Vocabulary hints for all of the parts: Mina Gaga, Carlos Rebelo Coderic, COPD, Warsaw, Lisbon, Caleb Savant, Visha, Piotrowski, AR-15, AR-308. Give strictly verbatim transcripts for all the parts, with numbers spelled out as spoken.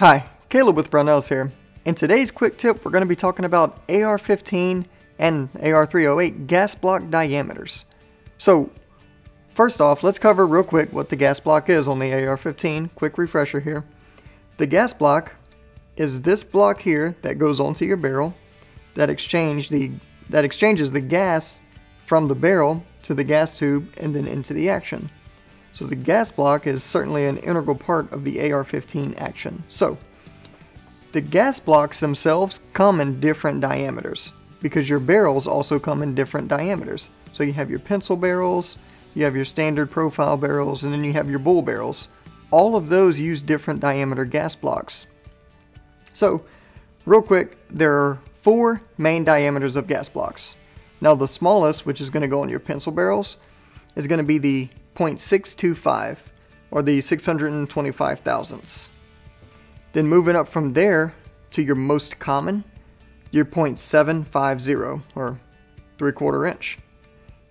Hi, Caleb with Brownells here. In today's quick tip, we're going to be talking about A R fifteen and A R three oh eight gas block diameters. So, first off, let's cover real quick what the gas block is on the A R fifteen. Quick refresher here. The gas block is this block here that goes onto your barrel that exchange the that exchanges the gas from the barrel to the gas tube and then into the action. So the gas block is certainly an integral part of the A R fifteen action. So the gas blocks themselves come in different diameters because your barrels also come in different diameters. So you have your pencil barrels, you have your standard profile barrels, and then you have your bull barrels. All of those use different diameter gas blocks. So real quick, there are four main diameters of gas blocks. Now the smallest, which is going to go on your pencil barrels, is going to be the zero point six two five, or the six hundred twenty-five thousandths. Then moving up from there to your most common, your zero point seven five zero, or three-quarter inch.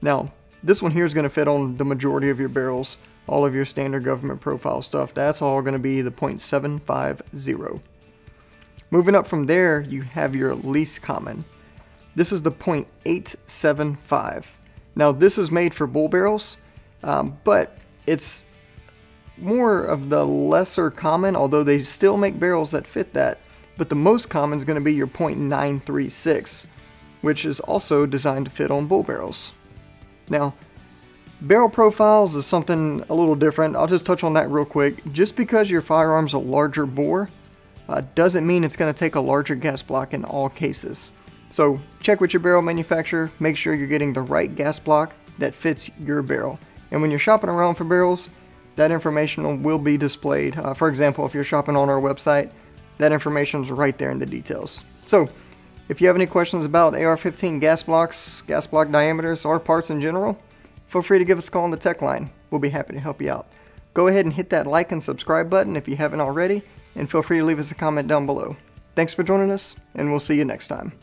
Now this one here is going to fit on the majority of your barrels, all of your standard government profile stuff. That's all going to be the zero point seven five zero. Moving up from there, you have your least common. This is the zero point eight seven five. Now this is made for bull barrels, Um, but it's more of the lesser common, although they still make barrels that fit that. But the most common is going to be your zero point nine three six, which is also designed to fit on bull barrels. Now, barrel profiles is something a little different. I'll just touch on that real quick. Just because your firearm's a larger bore uh, doesn't mean it's going to take a larger gas block in all cases. So check with your barrel manufacturer, make sure you're getting the right gas block that fits your barrel. And when you're shopping around for barrels, that information will be displayed. Uh, for example, if you're shopping on our website, that information is right there in the details. So if you have any questions about A R fifteen gas blocks, gas block diameters, or parts in general, feel free to give us a call on the tech line. We'll be happy to help you out. Go ahead and hit that like and subscribe button if you haven't already, and feel free to leave us a comment down below. Thanks for joining us, and we'll see you next time.